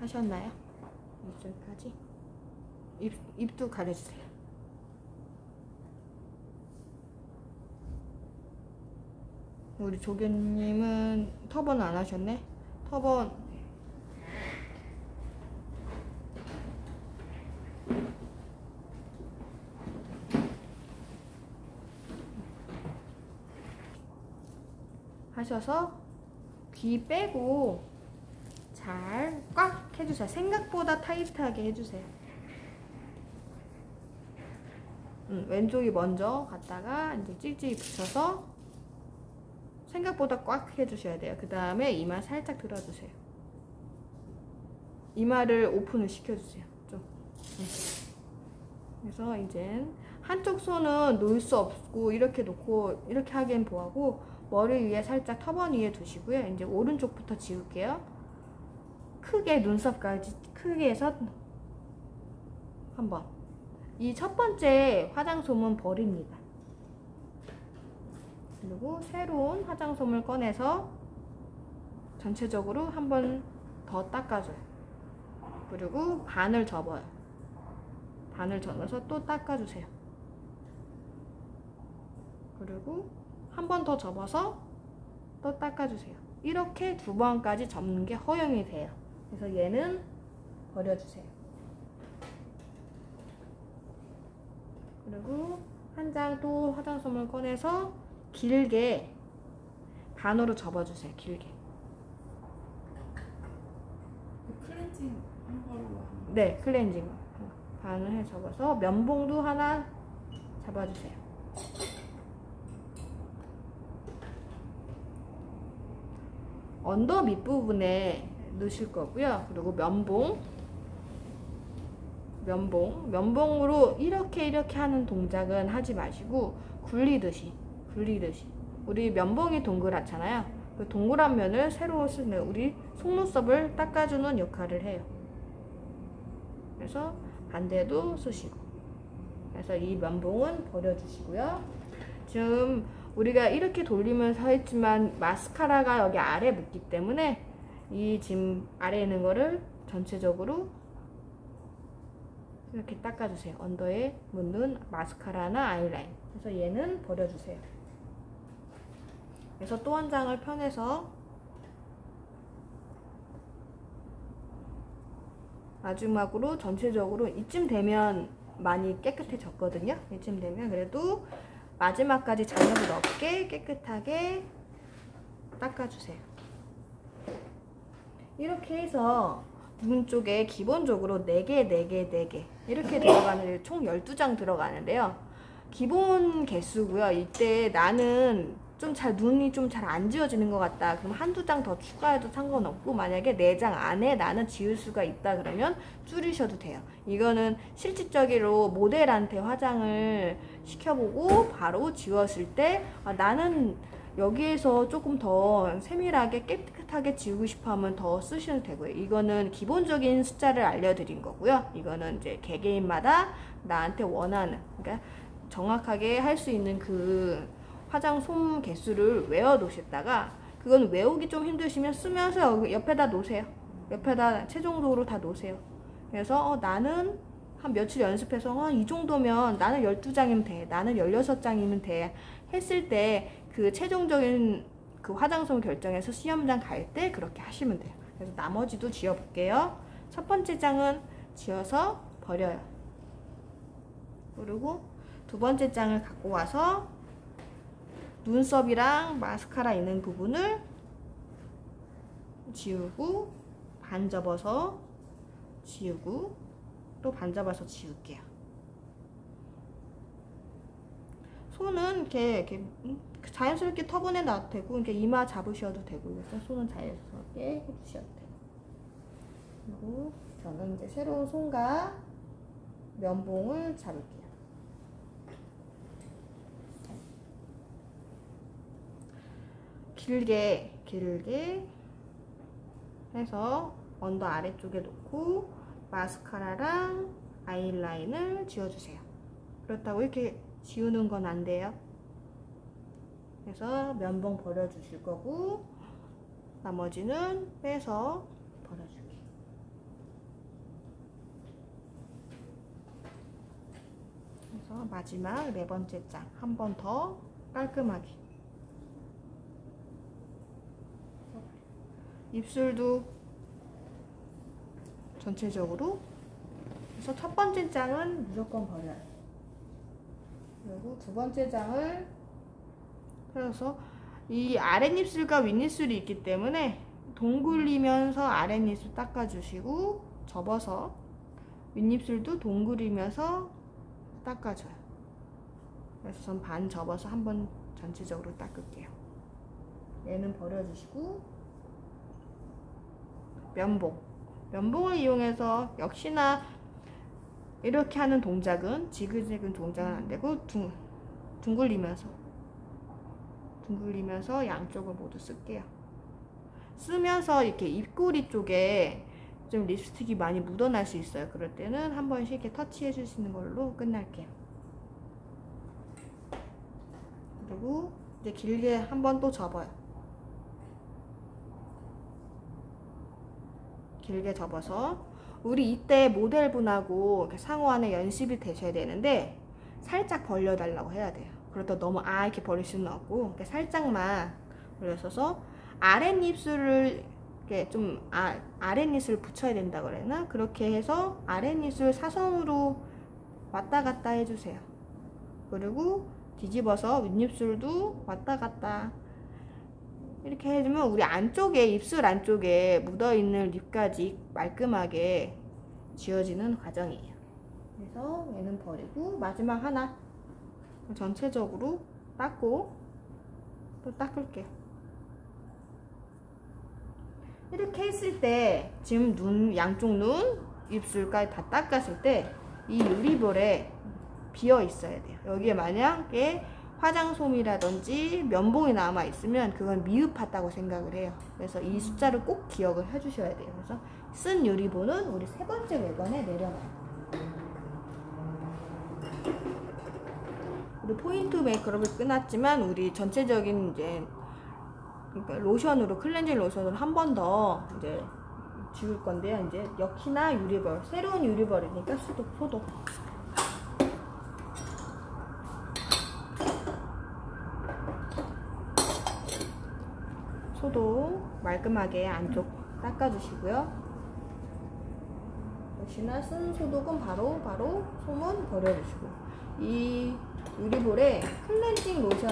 하셨나요? 입술까지? 입도 가려주세요. 우리 조교님은 터번 안 하셨네? 터번 하셔서 귀 빼고 잘 꽉 해주세요. 생각보다 타이트하게 해주세요. 왼쪽이 먼저 갔다가 이제 찔찔 붙여서 생각보다 꽉 해주셔야 돼요. 그 다음에 이마 살짝 들어주세요. 이마를 오픈을 시켜주세요. 좀. 그래서 이제 한쪽 손은 놓을 수 없고 이렇게 놓고 이렇게 하기엔 뭐하고 머리 위에 살짝 터번 위에 두시고요. 이제 오른쪽부터 지울게요. 크게 눈썹까지 크게 해서 한번 이 첫 번째 화장솜은 버립니다. 그리고 새로운 화장솜을 꺼내서 전체적으로 한 번 더 닦아줘요. 그리고 반을 접어요. 반을 접어서 또 닦아주세요. 그리고 한 번 더 접어서 또 닦아주세요. 이렇게 두 번까지 접는 게 허용이 돼요. 그래서 얘는 버려주세요. 그리고 한 장 또 화장솜을 꺼내서 길게 반으로 접어주세요. 길게. 클렌징 한 걸로. 네, 클렌징 반을 해 접어서 면봉도 하나 잡아주세요. 언더 밑부분에 넣으실 거고요. 그리고 면봉으로 이렇게 하는 동작은 하지 마시고 굴리듯이 우리 면봉이 동그랗잖아요. 그 동그란 면을 세로 쓰는 우리 속눈썹을 닦아주는 역할을 해요. 그래서 반대도 쓰시고. 그래서 이 면봉은 버려주시고요. 지금 우리가 이렇게 돌리면서 했지만 마스카라가 여기 아래 묻기 때문에 이 지금 아래에 있는 거를 전체적으로 이렇게 닦아주세요. 언더에 묻는 마스카라나 아이라인. 그래서 얘는 버려주세요. 그래서 또 한 장을 펴내서 마지막으로 전체적으로 이쯤 되면 많이 깨끗해졌거든요. 이쯤 되면 그래도 마지막까지 장력을 없게 깨끗하게 닦아주세요. 이렇게 해서 눈 쪽에 기본적으로 4개, 4개, 4개 이렇게 들어가는 총 12장 들어가는데요. 기본 개수고요. 이때 나는 좀 잘 눈이 좀 잘 안 지워지는 것 같다. 그럼 한두 장 더 추가해도 상관없고 만약에 4장 안에 나는 지울 수가 있다 그러면 줄이셔도 돼요. 이거는 실질적으로 모델한테 화장을 시켜보고 바로 지웠을 때 나는 여기에서 조금 더 세밀하게 깨끗하게 지우고 싶어 하면 더 쓰셔도 되고요. 이거는 기본적인 숫자를 알려드린 거고요. 이거는 이제 개개인마다 나한테 원하는, 그러니까 정확하게 할 수 있는 그 화장솜 개수를 외워 놓으셨다가 그건 외우기 좀 힘드시면 쓰면서 옆에다 놓으세요. 옆에다 최종도로 다 놓으세요. 그래서 나는 한 며칠 연습해서 이 정도면 나는 12장이면 돼. 나는 16장이면 돼. 했을 때 그 최종적인 그 화장솜 결정해서 시험장 갈 때 그렇게 하시면 돼요. 그래서 나머지도 지워 볼게요. 첫 번째 장은 지워서 버려요. 그리고 두 번째 장을 갖고 와서 눈썹이랑 마스카라 있는 부분을 지우고 반 접어서 지우고 또 반 접어서 지울게요. 손은 이렇게 자연스럽게 터번에 놔도 되고 이렇게 이마 잡으셔도 되고 그래서 손은 자연스럽게 해주셔도 돼요. 그리고 저는 이제 새로운 손과 면봉을 잡을게요. 길게 해서 언더 아래쪽에 놓고 마스카라랑 아이라인을 지워주세요. 그렇다고 이렇게 지우는 건 안 돼요. 그래서 면봉 버려주실 거고 나머지는 빼서 버려줄게요. 그래서 마지막 네 번째 장 한 번 더 깔끔하게. 입술도 전체적으로. 그래서 첫 번째 장은 무조건 버려요. 그리고 두 번째 장을 그래서 이 아랫입술과 윗입술이 있기 때문에 동굴리면서 아랫입술 닦아주시고, 접어서 윗입술도 동굴리면서 닦아줘요. 그래서 전 반 접어서 한번 전체적으로 닦을게요. 얘는 버려주시고, 면봉. 면봉을 이용해서 역시나 이렇게 하는 동작은, 지그재그 동작은 안되고 둥글리면서 양쪽을 모두 쓸게요. 쓰면서 이렇게 입꼬리 쪽에 좀 립스틱이 많이 묻어날 수 있어요. 그럴 때는 한 번씩 이렇게 터치해 주시는 걸로 끝날게요. 그리고 이제 길게 한번 또 접어요. 길게 접어서, 우리 이때 모델분하고 상호간에 연습이 되셔야 되는데 살짝 벌려달라고 해야 돼요. 그렇다 너무 이렇게 벌릴 수는 없고, 살짝만 벌려서 아랫입술을 이렇게 좀 아랫입술 붙여야 된다 그랬나? 그렇게 해서 아랫입술 사선으로 왔다 갔다 해주세요. 그리고 뒤집어서 윗입술도 왔다 갔다 이렇게 해주면 우리 안쪽에, 입술 안쪽에 묻어있는 립까지 말끔하게 지워지는 과정이에요. 그래서 얘는 버리고 마지막 하나 전체적으로 닦고 또 닦을게요. 이렇게 했을 때 지금 눈, 양쪽 눈, 입술까지 다 닦았을 때 이 유리볼에 비어 있어야 돼요. 여기에 만약에 화장솜이라든지 면봉이 남아 있으면 그건 미흡하다고 생각을 해요. 그래서 이 숫자를 꼭 기억을 해주셔야 돼요. 그래서 쓴 유리볼은 우리 세 번째 외관에 내려놔요. 우리 포인트 메이크업을 끝났지만 우리 전체적인 이제 로션으로, 클렌징 로션으로 한 번 더 이제 지울 건데요. 이제 역시나 유리볼, 새로운 유리볼이니까 소독. 소독 말끔하게 안쪽 닦아주시고요. 역시나 쓴 소독은 바로 솜은 버려주시고, 이 유리볼에 클렌징 로션